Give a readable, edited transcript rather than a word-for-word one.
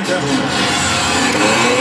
and gentlemen.